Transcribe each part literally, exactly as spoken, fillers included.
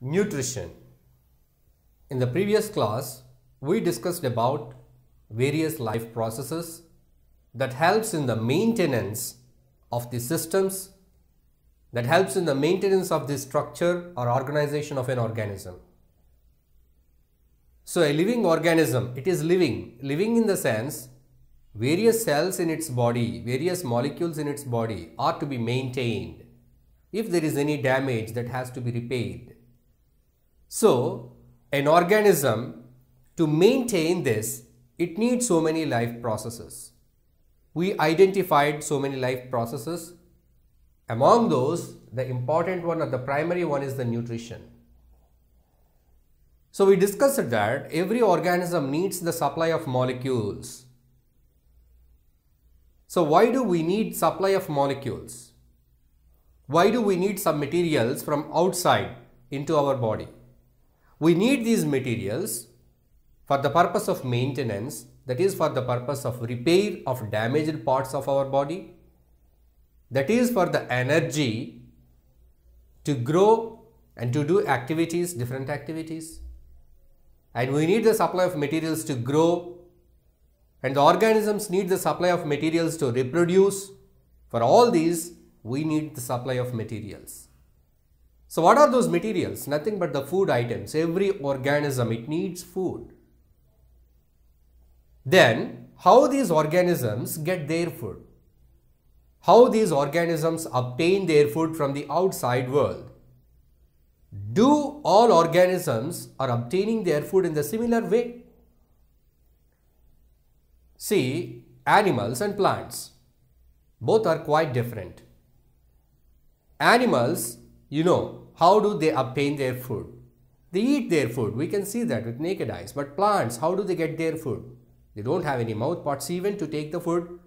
Nutrition. In the previous class, we discussed about various life processes that helps in the maintenance of the systems, that helps in the maintenance of the structure or organization of an organism. So a living organism, it is living, living in the sense various cells in its body, various molecules in its body are to be maintained. If there is any damage, that has to be repaired. So an organism, to maintain this, it needs so many life processes. We identified so many life processes. Among those, the important one or the primary one is the nutrition. So we discussed that every organism needs the supply of molecules. So why do we need supply of molecules? Why do we need some materials from outside into our body? We need these materials for the purpose of maintenance, that is for the purpose of repair of damaged parts of our body, that is for the energy to grow and to do activities, different activities. And we need the supply of materials to grow, and the organisms need the supply of materials to reproduce. For all these, we need the supply of materials. So what are those materials? Nothing but the food items. Every organism, it needs food. Then how these organisms get their food? How these organisms obtain their food from the outside world? Do all organisms are obtaining their food in the similar way? See, animals and plants, both are quite different. Animals, you know, how do they obtain their food? They eat their food. We can see that with naked eyes. But plants, how do they get their food? They don't have any mouth parts even to take the food.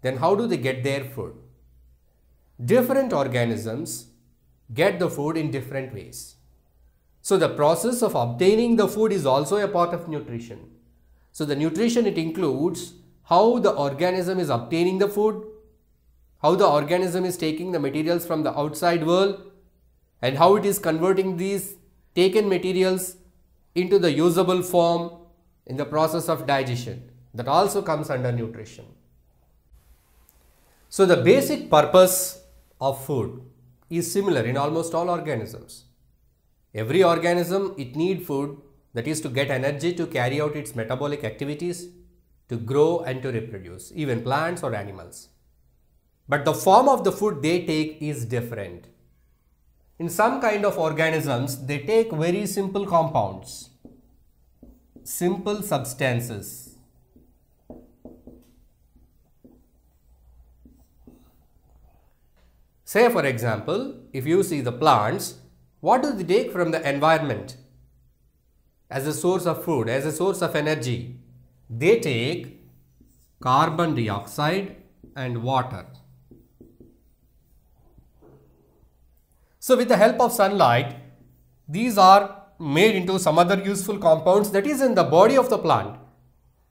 Then how do they get their food? Different organisms get the food in different ways. So the process of obtaining the food is also a part of nutrition. So the nutrition, it includes how the organism is obtaining the food, how the organism is taking the materials from the outside world, and how it is converting these taken materials into the usable form in the process of digestion. That also comes under nutrition. So the basic purpose of food is similar in almost all organisms. Every organism, it needs food, that is to get energy to carry out its metabolic activities, to grow and to reproduce, even plants or animals. But the form of the food they take is different. In some kind of organisms, they take very simple compounds, simple substances. Say, for example, if you see the plants, what do they take from the environment as a source of food, as a source of energy? They take carbon dioxide and water. So with the help of sunlight, these are made into some other useful compounds that is in the body of the plant.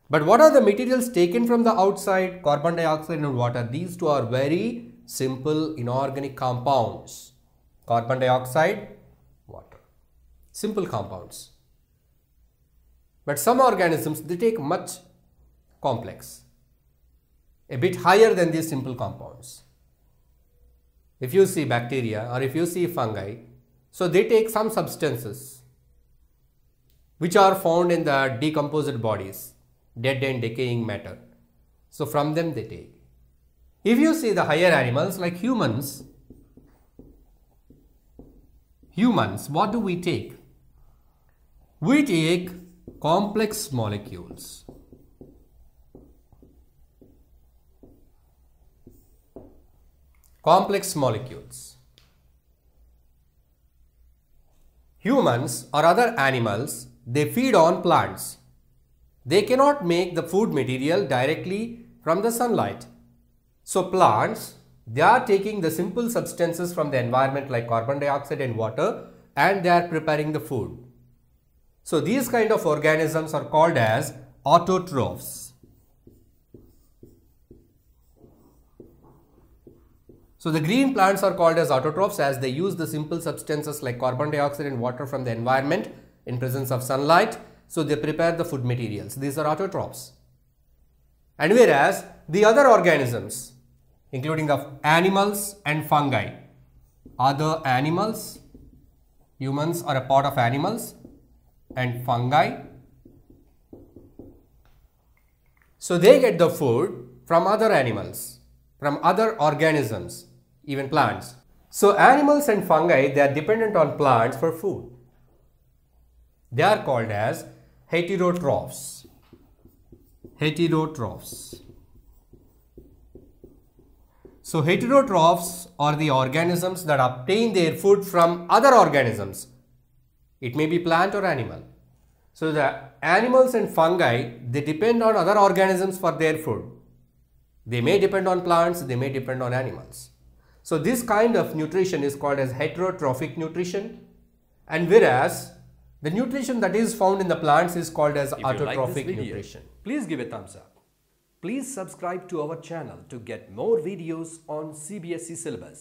But what are the materials taken from the outside? Carbon dioxide and water. These two are very simple inorganic compounds. Carbon dioxide, water. Simple compounds. But some organisms, they take much complex, a bit higher than these simple compounds. If you see bacteria or if you see fungi, so they take some substances which are found in the decomposed bodies, dead and decaying matter. So from them they take. If you see the higher animals like humans, humans, what do we take? We take complex molecules. Complex molecules. Humans or other animals, they feed on plants. They cannot make the food material directly from the sunlight. So plants, they are taking the simple substances from the environment like carbon dioxide and water, and they are preparing the food. So these kind of organisms are called as autotrophs. So the green plants are called as autotrophs as they use the simple substances like carbon dioxide and water from the environment in presence of sunlight. So they prepare the food materials. These are autotrophs. And whereas the other organisms, including of animals and fungi, other animals, humans are a part of animals and fungi. So they get the food from other animals, from other organisms, even plants. So animals and fungi, they are dependent on plants for food. They are called as heterotrophs. Heterotrophs. So heterotrophs are the organisms that obtain their food from other organisms. It may be plant or animal. So the animals and fungi, they depend on other organisms for their food. They may depend on plants, they may depend on animals. So this kind of nutrition is called as heterotrophic nutrition. And whereas the nutrition that is found in the plants is called as autotrophic nutrition. Please give a thumbs up. Please subscribe to our channel to get more videos on C B S E syllabus.